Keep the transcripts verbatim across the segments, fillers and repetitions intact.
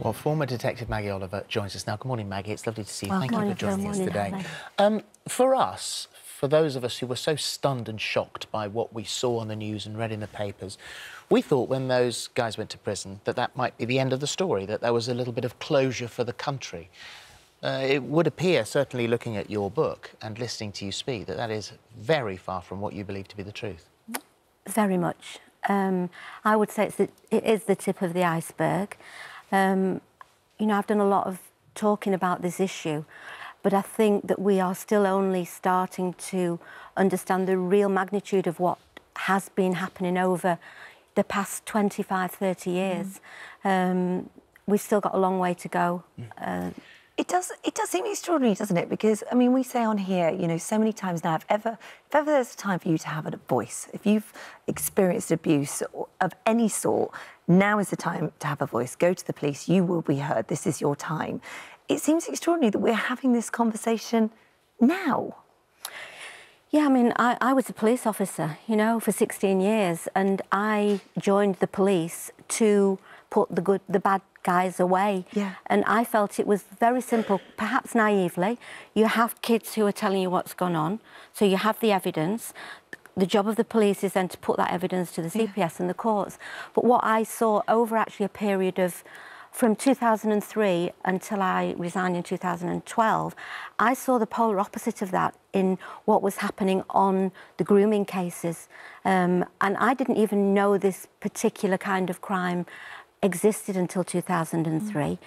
Well, former Detective Maggie Oliver joins us now. Good morning, Maggie. It's lovely to see you. Well, thank you for joining us today. Um, for us, for those of us who were so stunned and shocked by what we saw on the news and read in the papers, we thought when those guys went to prison that that might be the end of the story, that there was a little bit of closure for the country. Uh, it would appear, certainly looking at your book and listening to you speak, that that is very far from what you believe to be the truth. Very much. Um, I would say it's the, it is the tip of the iceberg. Um, you know, I've done a lot of talking about this issue, but I think that we are still only starting to understand the real magnitude of what has been happening over the past twenty-five, thirty years. Mm. Um, we've still got a long way to go. Mm. Uh, It does, it does seem extraordinary, doesn't it? Because, I mean, we say on here, you know, so many times now, if ever, if ever there's a time for you to have a voice, if you've experienced abuse of any sort, now is the time to have a voice. Go to the police, you will be heard, this is your time. It seems extraordinary that we're having this conversation now. Yeah, I mean, I, I was a police officer, you know, for sixteen years, and I joined the police to put the good, the bad guys away. Yeah. And I felt it was very simple, perhaps naively. You have kids who are telling you what's gone on, so you have the evidence. The job of the police is then to put that evidence to the C P S yeah. and the courts. But what I saw over actually a period of, from two thousand three until I resigned in two thousand twelve, I saw the polar opposite of that in what was happening on the grooming cases. Um, and I didn't even know this particular kind of crime existed until two thousand three, mm.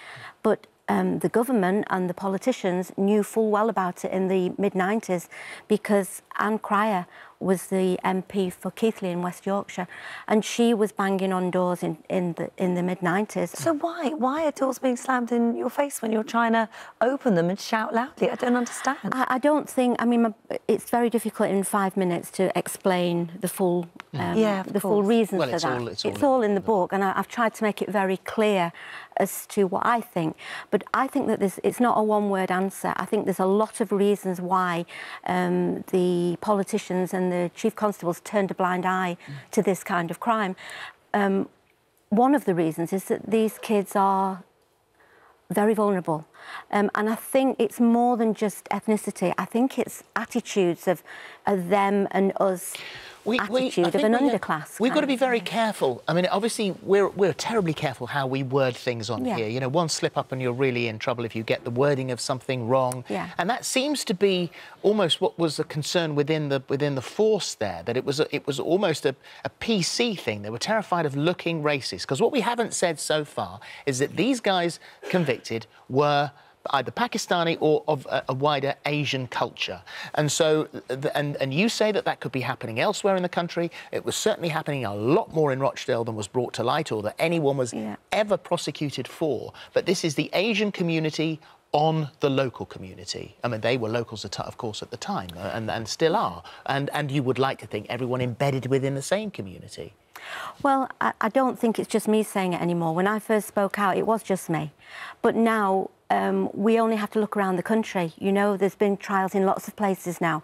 but um, the government and the politicians knew full well about it in the mid nineties because Anne Cryer was the M P for Keighley in West Yorkshire, and she was banging on doors in, in the, in the mid nineties. So why? Why are doors being slammed in your face when you're trying to open them and shout loudly? I don't understand. I, I don't think, I mean, it's very difficult in five minutes to explain the full, um, yeah, the full reasons well, for that. All, it's all, it's all in the book, and I, I've tried to make it very clear as to what I think. But I think that this, it's not a one-word answer. I think there's a lot of reasons why um, the politicians and the chief constables turned a blind eye mm. to this kind of crime. Um, one of the reasons is that these kids are very vulnerable. Um, and I think it's more than just ethnicity. I think it's attitudes of, of them and us, we, attitude we, of an we underclass. We've got to be very careful. I mean, obviously, we're, we're terribly careful how we word things on yeah. here. You know, one slip up and you're really in trouble if you get the wording of something wrong. Yeah. And that seems to be almost what was the concern within the, within the force there, that it was, a, it was almost a, a P C thing. They were terrified of looking racist. Because what we haven't said so far is that these guys convicted were either Pakistani or of a, a wider Asian culture. And so, the, and, and you say that that could be happening elsewhere in the country. It was certainly happening a lot more in Rochdale than was brought to light or that anyone was yeah. ever prosecuted for. But this is the Asian community on the local community. I mean, they were locals, of course, at the time, and, and still are. And, and you would like to think everyone embedded within the same community. Well, I, I don't think it's just me saying it anymore. When I first spoke out, it was just me. But now, Um, we only have to look around the country. You know, there's been trials in lots of places now.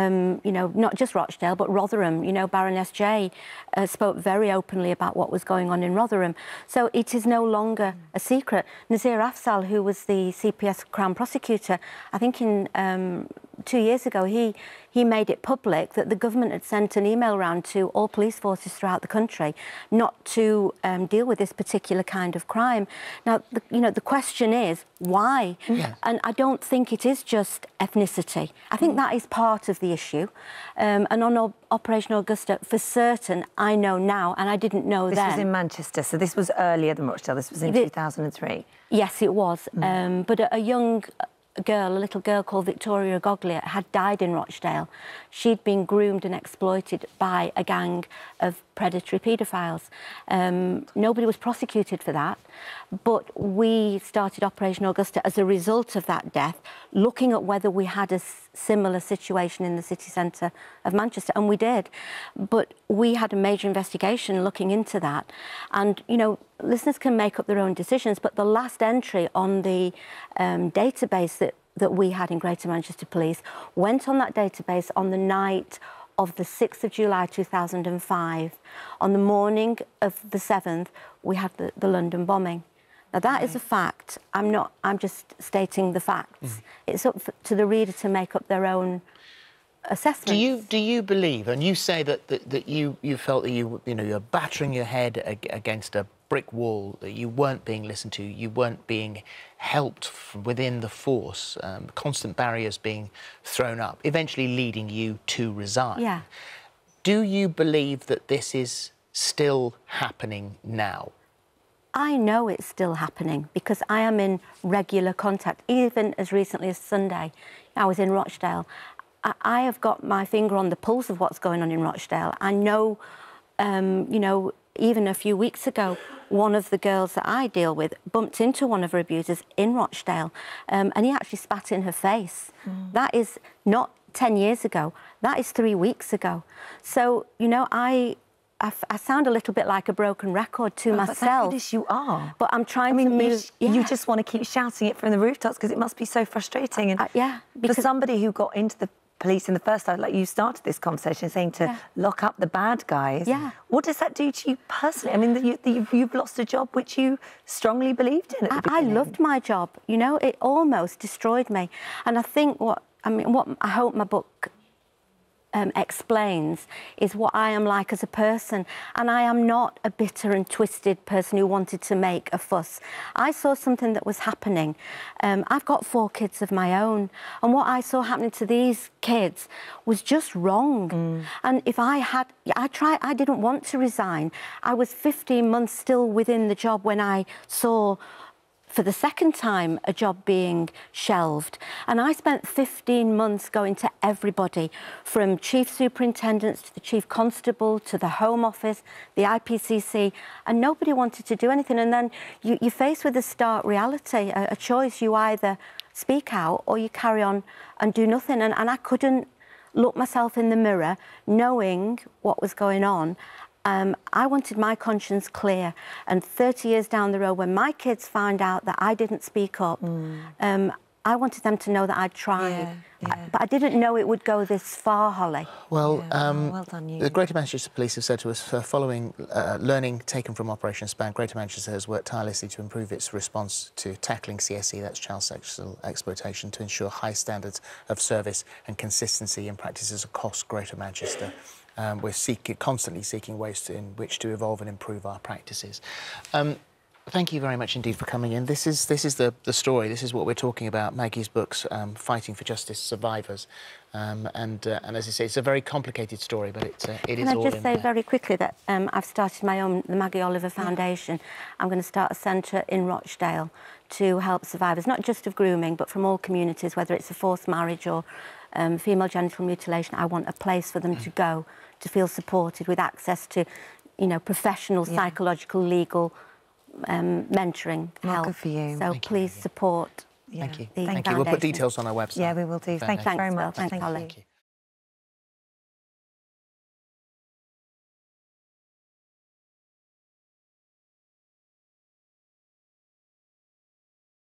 Um, you know, not just Rochdale, but Rotherham. You know, Baroness Jay uh, spoke very openly about what was going on in Rotherham. So it is no longer a secret. Nazir Afzal, who was the C P S Crown Prosecutor, I think in um, two years ago, he, he made it public that the government had sent an email round to all police forces throughout the country not to um, deal with this particular kind of crime. Now, the, you know, the question is, why? Yeah. And I don't think it is just ethnicity. I think mm. that is part of the issue. Um, and on o Operation Augusta, for certain, I know now, and I didn't know this then. This was in Manchester, so this was earlier than Rochdale. This was in the, two thousand three. Yes, it was. Mm. Um, but a, a young girl, a little girl called Victoria Goglia, had died in Rochdale. She'd been groomed and exploited by a gang of predatory paedophiles. Um, nobody was prosecuted for that, but we started Operation Augusta as a result of that death, looking at whether we had a similar situation in the city centre of Manchester, and we did. But we had a major investigation looking into that, and, you know, listeners can make up their own decisions, but the last entry on the um, database that, that we had in Greater Manchester Police went on that database on the night of the sixth of July two thousand five. On the morning of the seventh, we had the, the London bombing. Now, that mm. is a fact. I'm not... I'm just stating the facts. Mm. It's up for, to the reader to make up their own assessment. Do you, do you believe, and you say that, that, that you, you felt that you, you know, you're battering your head ag against a brick wall, that you weren't being listened to, you weren't being helped from within the force, um, constant barriers being thrown up, eventually leading you to resign. Yeah. Do you believe that this is still happening now? I know it's still happening because I am in regular contact, even as recently as Sunday. I was in Rochdale. I, I have got my finger on the pulse of what's going on in Rochdale. I know, um, you know, even a few weeks ago, one of the girls that I deal with bumped into one of her abusers in Rochdale, um, and he actually spat in her face. Mm. That is not ten years ago. That is three weeks ago. So, you know, I... I, I sound a little bit like a broken record to oh, myself. But thank you are. But I'm trying I mean, to move... You, yeah. you just want to keep shouting it from the rooftops because it must be so frustrating. And uh, yeah. Because for somebody who got into the police in the first place, like you started this conversation saying to yeah. lock up the bad guys, yeah. what does that do to you personally? I mean, you, you, you've lost a job which you strongly believed in at the I, I loved my job. You know, it almost destroyed me. And I think what... I mean, what I hope my book... Um, explains is what I am like as a person, and I am not a bitter and twisted person who wanted to make a fuss. I saw something that was happening. Um, I've got four kids of my own, and what I saw happening to these kids was just wrong. Mm. And if I had, I tried, I didn't want to resign. I was fifteen months still within the job when I saw, for the second time, a job being shelved. And I spent fifteen months going to everybody, from chief superintendents to the chief constable to the Home Office, the I P C C, and nobody wanted to do anything. And then you, you're faced with a stark reality, a, a choice. You either speak out or you carry on and do nothing. And, and I couldn't look myself in the mirror knowing what was going on. Um, I wanted my conscience clear, and thirty years down the road, when my kids found out that I didn't speak up, mm. um, I wanted them to know that I'd tried. Yeah, yeah. I, but I didn't know it would go this far, Holly. Well, yeah, um, well done, you. The Greater Manchester Police have said to us, uh, following uh, learning taken from Operation Span, Greater Manchester has worked tirelessly to improve its response to tackling C S E, that's child sexual exploitation, to ensure high standards of service and consistency in practices across Greater Manchester. Um, we're seek constantly seeking ways to, in which to evolve and improve our practices. Um, thank you very much indeed for coming in. This is, this is the, the story. This is what we're talking about, Maggie's books, um, Fighting for Justice Survivors. Um, and, uh, and as I say, it's a very complicated story, but it's, uh, it is all in there. Can I just say very quickly that um, I've started my own, the Maggie Oliver Foundation. I'm going to start a centre in Rochdale to help survivors, not just of grooming, but from all communities, whether it's a forced marriage or um, female genital mutilation. I want a place for them mm. to go to feel supported with access to, you know, professional, yeah. psychological, legal um, mentoring help. Good for you. So thank please you, support. Yeah. Thank you. Thank you. We'll put details on our website. Yeah, we will do. Thank, thank you very much. Thank, thank you. Thank you.